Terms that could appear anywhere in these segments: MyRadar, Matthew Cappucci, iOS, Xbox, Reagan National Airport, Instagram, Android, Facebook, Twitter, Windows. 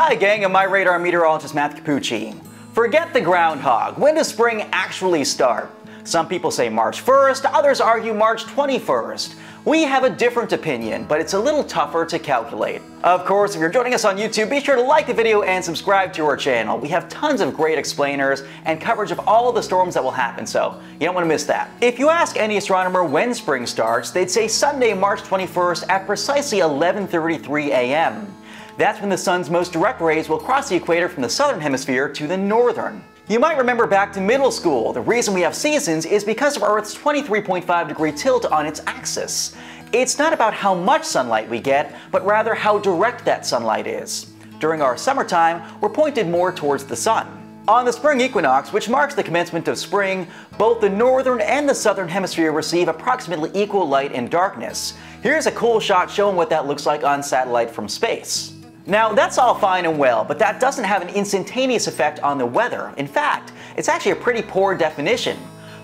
Hi gang, I'm MyRadar meteorologist Matthew Cappucci. Forget the groundhog. When does spring actually start? Some people say March 1st, others argue March 21st. We have a different opinion, but it's a little tougher to calculate. Of course, if you're joining us on YouTube, be sure to like the video and subscribe to our channel. We have tons of great explainers and coverage of all of the storms that will happen, so you don't want to miss that. If you ask any astronomer when spring starts, they'd say Sunday, March 21st at precisely 11:33 a.m. That's when the sun's most direct rays will cross the equator from the southern hemisphere to the northern. You might remember back to middle school, the reason we have seasons is because of Earth's 23.5 degree tilt on its axis. It's not about how much sunlight we get, but rather how direct that sunlight is. During our summertime, we're pointed more towards the sun. On the spring equinox, which marks the commencement of spring, both the northern and the southern hemisphere receive approximately equal light and darkness. Here's a cool shot showing what that looks like on satellite from space. Now, that's all fine and well, but that doesn't have an instantaneous effect on the weather. In fact, it's actually a pretty poor definition.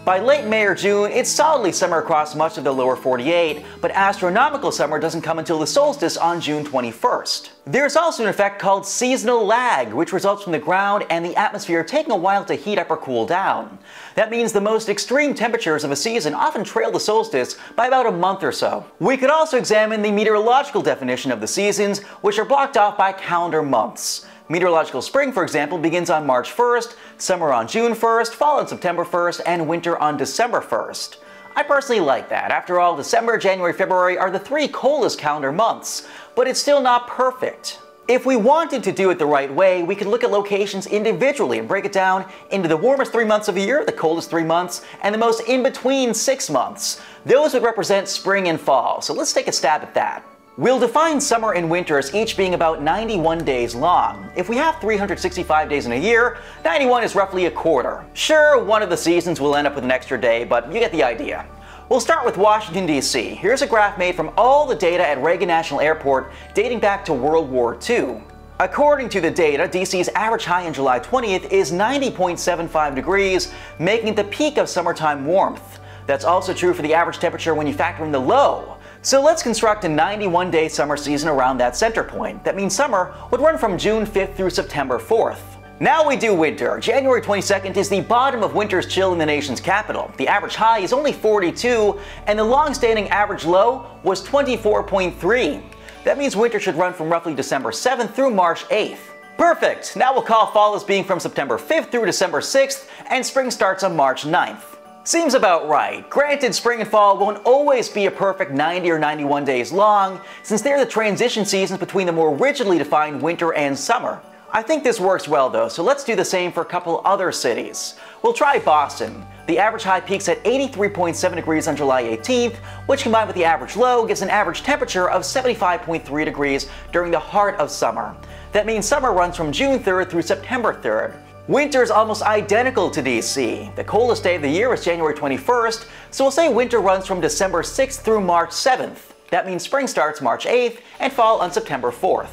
By late May or June, it's solidly summer across much of the lower 48, but astronomical summer doesn't come until the solstice on June 21st. There's also an effect called seasonal lag, which results from the ground and the atmosphere taking a while to heat up or cool down. That means the most extreme temperatures of a season often trail the solstice by about a month or so. We could also examine the meteorological definition of the seasons, which are blocked off by calendar months. Meteorological spring, for example, begins on March 1st, summer on June 1st, fall on September 1st, and winter on December 1st. I personally like that. After all, December, January, February are the three coldest calendar months, but it's still not perfect. If we wanted to do it the right way, we could look at locations individually and break it down into the warmest 3 months of the year, the coldest 3 months, and the most in-between 6 months. Those would represent spring and fall, so let's take a stab at that. We'll define summer and winter as each being about 91 days long. If we have 365 days in a year, 91 is roughly a quarter. Sure, one of the seasons will end up with an extra day, but you get the idea. We'll start with Washington, D.C. Here's a graph made from all the data at Reagan National Airport dating back to World War II. According to the data, D.C.'s average high on July 20th is 90.75 degrees, making it the peak of summertime warmth. That's also true for the average temperature when you factor in the low. So let's construct a 91-day summer season around that center point. That means summer would run from June 5th through September 4th. Now we do winter. January 22nd is the bottom of winter's chill in the nation's capital. The average high is only 42, and the long-standing average low was 24.3. That means winter should run from roughly December 7th through March 8th. Perfect! Now we'll call fall as being from September 5th through December 6th, and spring starts on March 9th. Seems about right. Granted, spring and fall won't always be a perfect 90 or 91 days long, since they're the transition seasons between the more rigidly defined winter and summer. I think this works well though, so let's do the same for a couple other cities. We'll try Boston. The average high peaks at 83.7 degrees on July 18th, which combined with the average low gives an average temperature of 75.3 degrees during the heart of summer. That means summer runs from June 3rd through September 3rd. Winter is almost identical to DC. The coldest day of the year is January 21st, so we'll say winter runs from December 6th through March 7th. That means spring starts March 8th and fall on September 4th.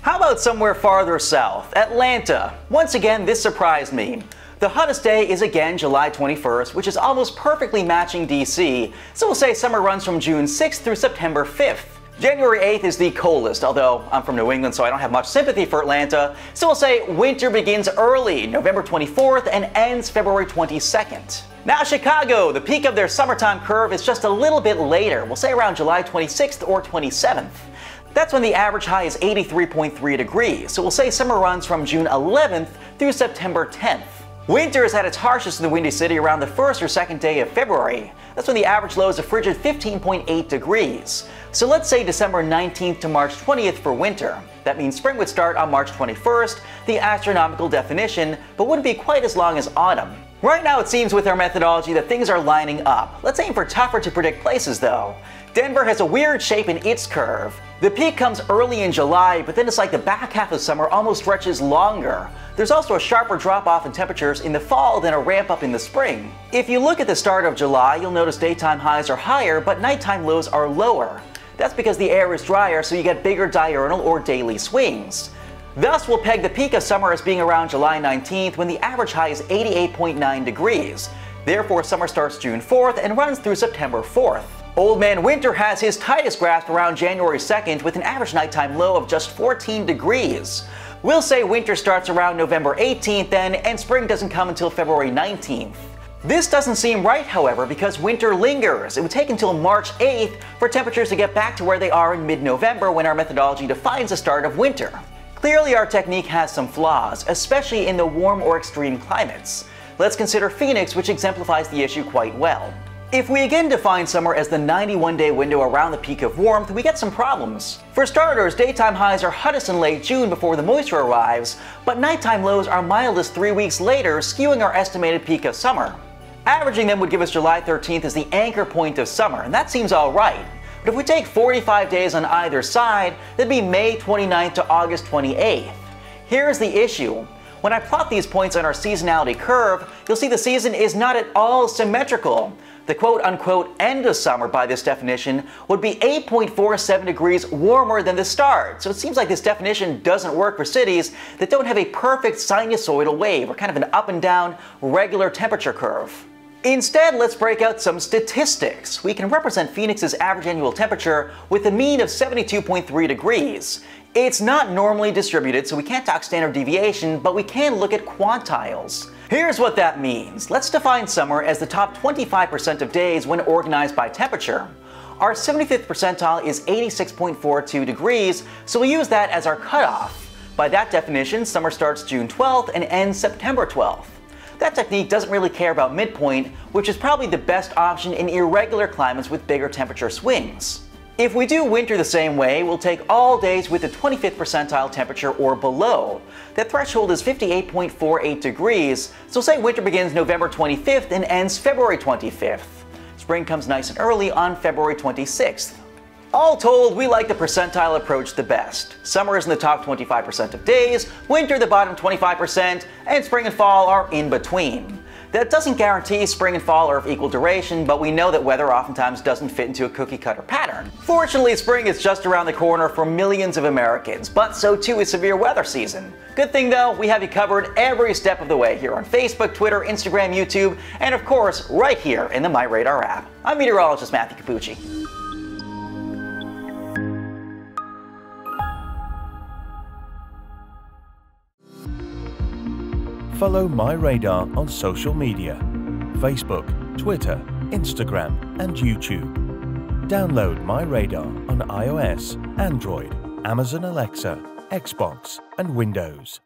How about somewhere farther south? Atlanta. Once again, this surprised me. The hottest day is again July 21st, which is almost perfectly matching DC, so we'll say summer runs from June 6th through September 5th. January 8th is the coldest, although I'm from New England so I don't have much sympathy for Atlanta, so we'll say winter begins early, November 24th, and ends February 22nd. Now Chicago, the peak of their summertime curve is just a little bit later, we'll say around July 26th or 27th. That's when the average high is 83.3 degrees, so we'll say summer runs from June 11th through September 10th. Winter is at its harshest in the Windy City around the first or second day of February. That's when the average low is a frigid 15.8 degrees. So let's say December 19th to March 20th for winter. That means spring would start on March 21st, the astronomical definition, but wouldn't be quite as long as autumn. Right now it seems with our methodology that things are lining up. Let's aim for tougher to predict places though. Denver has a weird shape in its curve. The peak comes early in July, but then it's like the back half of summer almost stretches longer. There's also a sharper drop-off in temperatures in the fall than a ramp-up in the spring. If you look at the start of July, you'll notice daytime highs are higher, but nighttime lows are lower. That's because the air is drier, so you get bigger diurnal or daily swings. Thus, we'll peg the peak of summer as being around July 19th, when the average high is 88.9 degrees. Therefore, summer starts June 4th and runs through September 4th. Old Man Winter has his tightest grasp around January 2nd with an average nighttime low of just 14 degrees. We'll say winter starts around November 18th then, and spring doesn't come until February 19th. This doesn't seem right, however, because winter lingers. It would take until March 8th for temperatures to get back to where they are in mid-November when our methodology defines the start of winter. Clearly our technique has some flaws, especially in the warm or extreme climates. Let's consider Phoenix, which exemplifies the issue quite well. If we again define summer as the 91-day window around the peak of warmth, we get some problems. For starters, daytime highs are hottest in late June before the moisture arrives, but nighttime lows are mildest 3 weeks later, skewing our estimated peak of summer. Averaging them would give us July 13th as the anchor point of summer, and that seems alright. But if we take 45 days on either side, that'd be May 29th to August 28th. Here's the issue. When I plot these points on our seasonality curve, you'll see the season is not at all symmetrical. The quote-unquote end of summer, by this definition, would be 8.47 degrees warmer than the start, so it seems like this definition doesn't work for cities that don't have a perfect sinusoidal wave, or kind of an up and down regular temperature curve. Instead, let's break out some statistics. We can represent Phoenix's average annual temperature with a mean of 72.3 degrees. It's not normally distributed, so we can't talk standard deviation, but we can look at quantiles. Here's what that means. Let's define summer as the top 25% of days when organized by temperature. Our 75th percentile is 86.42 degrees, so we'll use that as our cutoff. By that definition, summer starts June 12th and ends September 12th. That technique doesn't really care about midpoint, which is probably the best option in irregular climates with bigger temperature swings. If we do winter the same way, we'll take all days with the 25th percentile temperature or below. That threshold is 58.48 degrees, so say winter begins November 25th and ends February 25th. Spring comes nice and early on February 26th. All told, we like the percentile approach the best. Summer is in the top 25% of days, winter the bottom 25%, and spring and fall are in between. That doesn't guarantee spring and fall are of equal duration, but we know that weather oftentimes doesn't fit into a cookie-cutter pattern. Fortunately, spring is just around the corner for millions of Americans, but so too is severe weather season. Good thing though, we have you covered every step of the way here on Facebook, Twitter, Instagram, YouTube, and of course, right here in the MyRadar app. I'm meteorologist Matthew Cappucci. Follow MyRadar on social media, Facebook, Twitter, Instagram, and YouTube. Download MyRadar on iOS, Android, Amazon Alexa, Xbox, and Windows.